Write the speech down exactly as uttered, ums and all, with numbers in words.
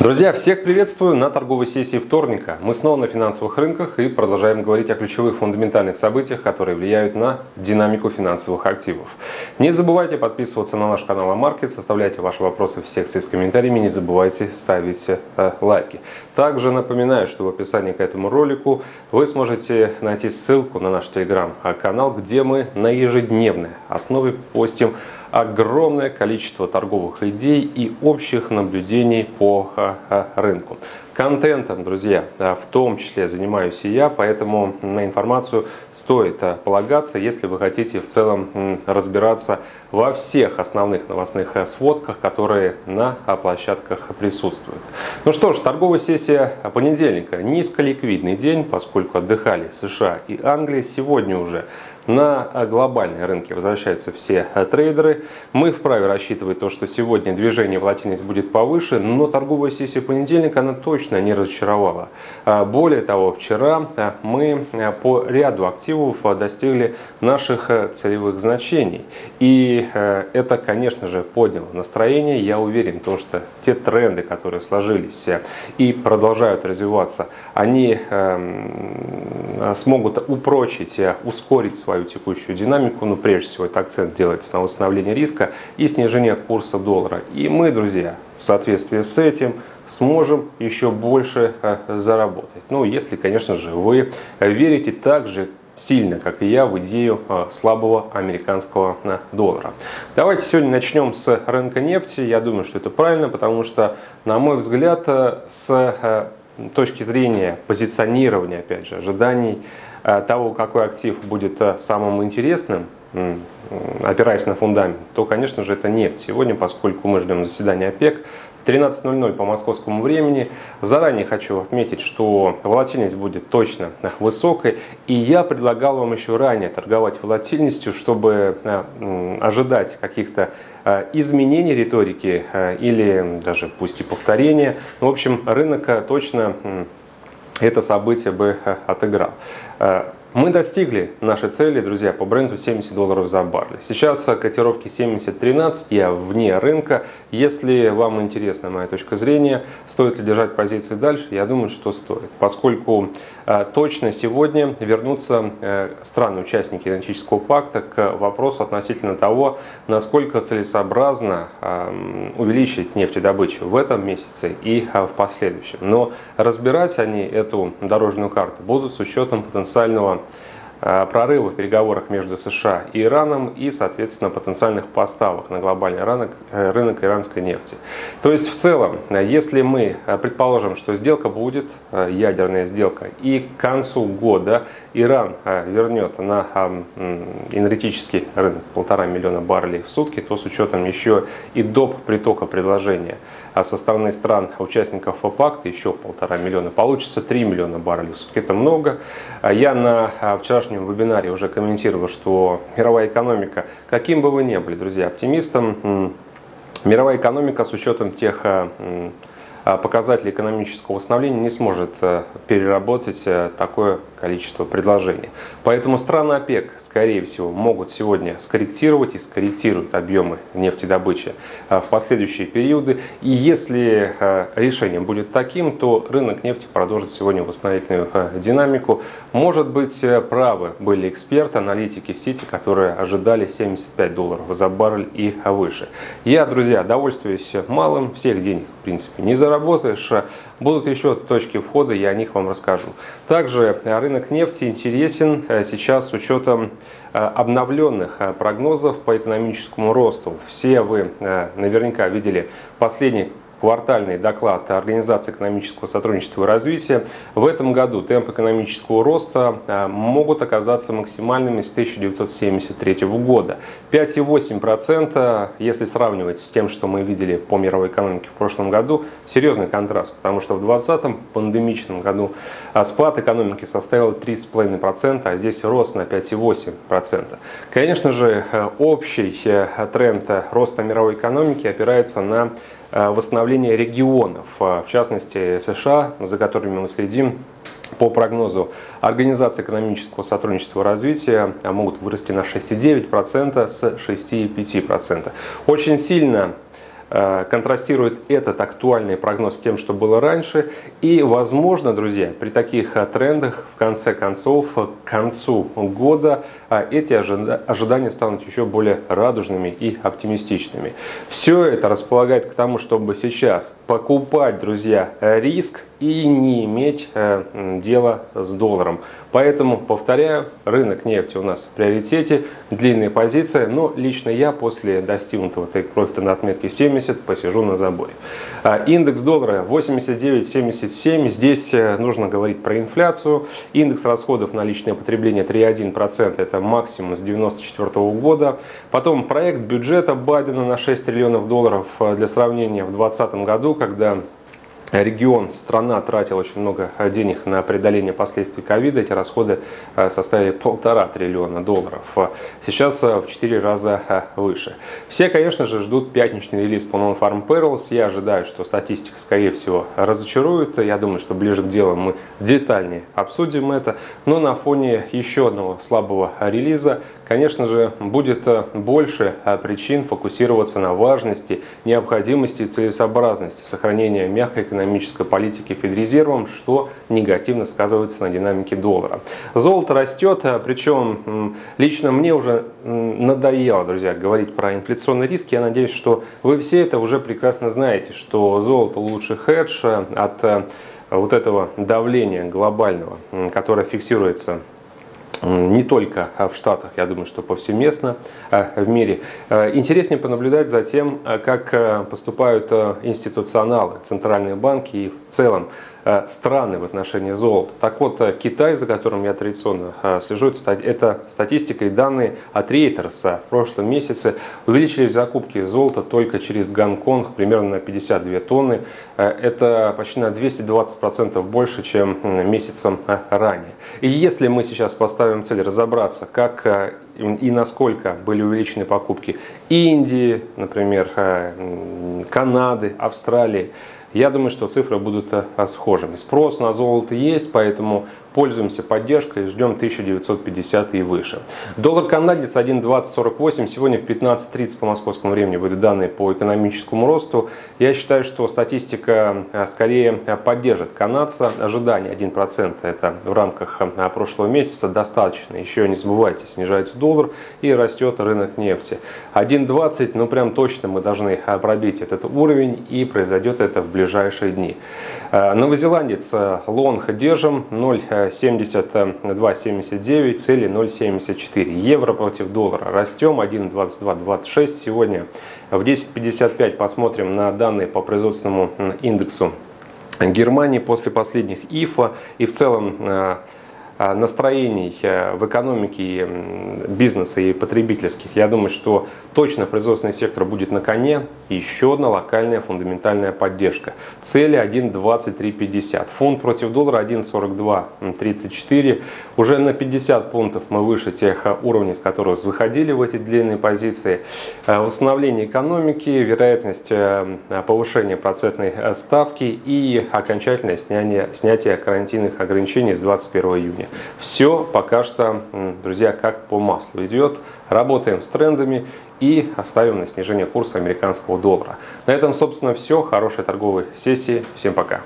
Друзья, всех приветствую на торговой сессии вторника. Мы снова на финансовых рынках и продолжаем говорить о ключевых фундаментальных событиях, которые влияют на динамику финансовых активов. Не забывайте подписываться на наш канал AMarkets, оставляйте ваши вопросы в секции с комментариями, не забывайте ставить лайки. Также напоминаю, что в описании к этому ролику вы сможете найти ссылку на наш Telegram-канал, где мы на ежедневной основе постим огромное количество торговых идей и общих наблюдений по рынку. Контентом, друзья, в том числе занимаюсь и я, поэтому на информацию стоит полагаться, если вы хотите в целом разбираться во всех основных новостных сводках, которые на площадках присутствуют. Ну что ж, торговая сессия понедельника. Низколиквидный день, поскольку отдыхали США и Англия. Сегодня уже на глобальные рынки возвращаются все трейдеры. Мы вправе рассчитывать то, что сегодня движение, волатильность будет повыше, но торговая сессия понедельника, она точно не разочаровала. Более того, вчера мы по ряду активов достигли наших целевых значений. И это, конечно же, подняло настроение. Я уверен, что те тренды, которые сложились и продолжают развиваться, они смогут упрочить, ускорить свою текущую динамику, но прежде всего этот акцент делается на восстановление риска и снижение курса доллара. И мы, друзья, в соответствии с этим сможем еще больше заработать. Ну, если, конечно же, вы верите так же сильно, как и я, в идею слабого американского доллара. Давайте сегодня начнем с рынка нефти. Я думаю, что это правильно, потому что, на мой взгляд, с точки зрения позиционирования, опять же, ожиданий, того, какой актив будет самым интересным, опираясь на фундамент, то, конечно же, это нефть. Сегодня, поскольку мы ждем заседания ОПЕК, в тринадцать ноль ноль по московскому времени, заранее хочу отметить, что волатильность будет точно высокой. И я предлагал вам еще ранее торговать волатильностью, чтобы ожидать каких-то изменений риторики или даже пусть и повторения. В общем, рынок точно это событие бы отыграл. Мы достигли нашей цели, друзья, по бренду семьдесят долларов за баррель. Сейчас котировки семьдесят тринадцать, я вне рынка. Если вам интересна моя точка зрения, стоит ли держать позиции дальше, я думаю, что стоит. Поскольку точно сегодня вернутся страны-участники Энергетического пакта к вопросу относительно того, насколько целесообразно увеличить нефтедобычу в этом месяце и в последующем. Но разбирать они эту дорожную карту будут с учетом потенциального прорывы в переговорах между США и Ираном и, соответственно, потенциальных поставок на глобальный рынок, рынок иранской нефти. То есть, в целом, если мы предположим, что сделка будет, ядерная сделка, и к концу года Иран вернет на энергетический рынок полтора миллиона баррелей в сутки, то с учетом еще и доп. Притока предложения со стороны стран-участников пакта еще полтора миллиона, получится три миллиона баррелей в сутки. Это много. Я на вчерашнем В вебинаре уже комментировал, что мировая экономика, каким бы вы ни были, друзья, оптимистом, мировая экономика с учетом тех показателей экономического восстановления не сможет переработать такое количество предложений. Поэтому страны ОПЕК, скорее всего, могут сегодня скорректировать и скорректируют объемы нефтедобычи в последующие периоды. И если решение будет таким, то рынок нефти продолжит сегодня восстановительную динамику. Может быть, правы были эксперты, аналитики Сити, которые ожидали семьдесят пять долларов за баррель и выше. Я, друзья, довольствуюсь малым, всех денег, в принципе, не заработаешь. Будут еще точки входа, я о них вам расскажу. Также рынок нефти интересен сейчас с учетом обновленных прогнозов по экономическому росту. Все вы наверняка видели последний квартальный доклад Организации экономического сотрудничества и развития. В этом году темпы экономического роста могут оказаться максимальными с тысяча девятьсот семьдесят третьего года. пять и восемь десятых процента, если сравнивать с тем, что мы видели по мировой экономике в прошлом году, серьезный контраст, потому что в двадцатом пандемичном году спад экономики составил три и пять десятых процента, а здесь рост на пять и восемь десятых процента. Конечно же, общий тренд роста мировой экономики опирается на восстановление регионов, в частности США, за которыми мы следим. По прогнозу Организации экономического сотрудничества и развития могут вырасти на шесть и девять десятых процента с шести и пяти десятых процента. Очень сильно Контрастирует этот актуальный прогноз с тем, что было раньше. И, возможно, друзья, при таких трендах, в конце концов, к концу года эти ожидания станут еще более радужными и оптимистичными. Все это располагает к тому, чтобы сейчас покупать, друзья, риск и не иметь дела с долларом. Поэтому, повторяю, рынок нефти у нас в приоритете, длинные позиции, но лично я после достигнутого тейк-профита на отметке семьдесят посижу на заборе. Индекс доллара восемьдесят девять семьдесят семь. Здесь нужно говорить про инфляцию. Индекс расходов на личное потребление три и одна десятая процента. Это максимум с девяносто четвёртого года. Потом проект бюджета Байдена на шесть триллионов долларов. Для сравнения, в две тысячи двадцатом году, когда регион, страна тратил очень много денег на преодоление последствий ковида, эти расходы составили полтора триллиона долларов. Сейчас в четыре раза выше. Все, конечно же, ждут пятничный релиз по Non-Farm Perils. Я ожидаю, что статистика, скорее всего, разочарует. Я думаю, что ближе к делу мы детальнее обсудим это. Но на фоне еще одного слабого релиза, конечно же, будет больше причин фокусироваться на важности, необходимости и целесообразности сохранения мягкой экономической политики Федрезервом, что негативно сказывается на динамике доллара. Золото растет, причем лично мне уже надоело, друзья, говорить про инфляционный риск. Я надеюсь, что вы все это уже прекрасно знаете, что золото лучший хедж от вот этого давления глобального, которое фиксируется не только в Штатах, я думаю, что повсеместно в мире. Интереснее понаблюдать за тем, как поступают институционалы, центральные банки и в целом страны в отношении золота. Так вот, Китай, за которым я традиционно слежу, это статистика и данные от Reuters. В прошлом месяце увеличились закупки золота только через Гонконг примерно на пятьдесят две тонны. Это почти на двести двадцать процентов больше, чем месяцем ранее. И если мы сейчас поставим цель разобраться, как и насколько были увеличены покупки Индии, например, Канады, Австралии, я думаю, что цифры будут схожими. Спрос на золото есть, поэтому пользуемся поддержкой и ждем тысяча девятьсот пятьдесят и выше. Доллар-канадец один двадцать сорок восемь. Сегодня в пятнадцать тридцать по московскому времени выйдут данные по экономическому росту. Я считаю, что статистика скорее поддержит канадца. Ожидание один процент это в рамках прошлого месяца достаточно. Еще не забывайте, снижается доллар и растет рынок нефти. один двадцать, ну прям точно мы должны пробить этот уровень, и произойдет это в ближайшие дни. Новозеландец лонг держим ноль семьдесят два семьдесят девять, цели ноль семьдесят четыре. Евро против доллара растем один двадцать два двадцать шесть сегодня. В десять пятьдесят пять посмотрим на данные по производственному индексу Германии после последних ИФА и в целом настроений в экономике, бизнеса и потребительских. Я думаю, что точно производственный сектор будет на коне. Еще одна локальная фундаментальная поддержка. Цели один двадцать три пятьдесят. Фунт против доллара один сорок два тридцать четыре. Уже на пятьдесят пунктов мы выше тех уровней, с которых заходили в эти длинные позиции. Восстановление экономики, вероятность повышения процентной ставки и окончательное снятие, снятие карантинных ограничений с двадцать первого июня. Все пока что, друзья, как по маслу идет. Работаем с трендами и оставим на снижение курса американского доллара. На этом, собственно, все. Хорошей торговой сессии. Всем пока.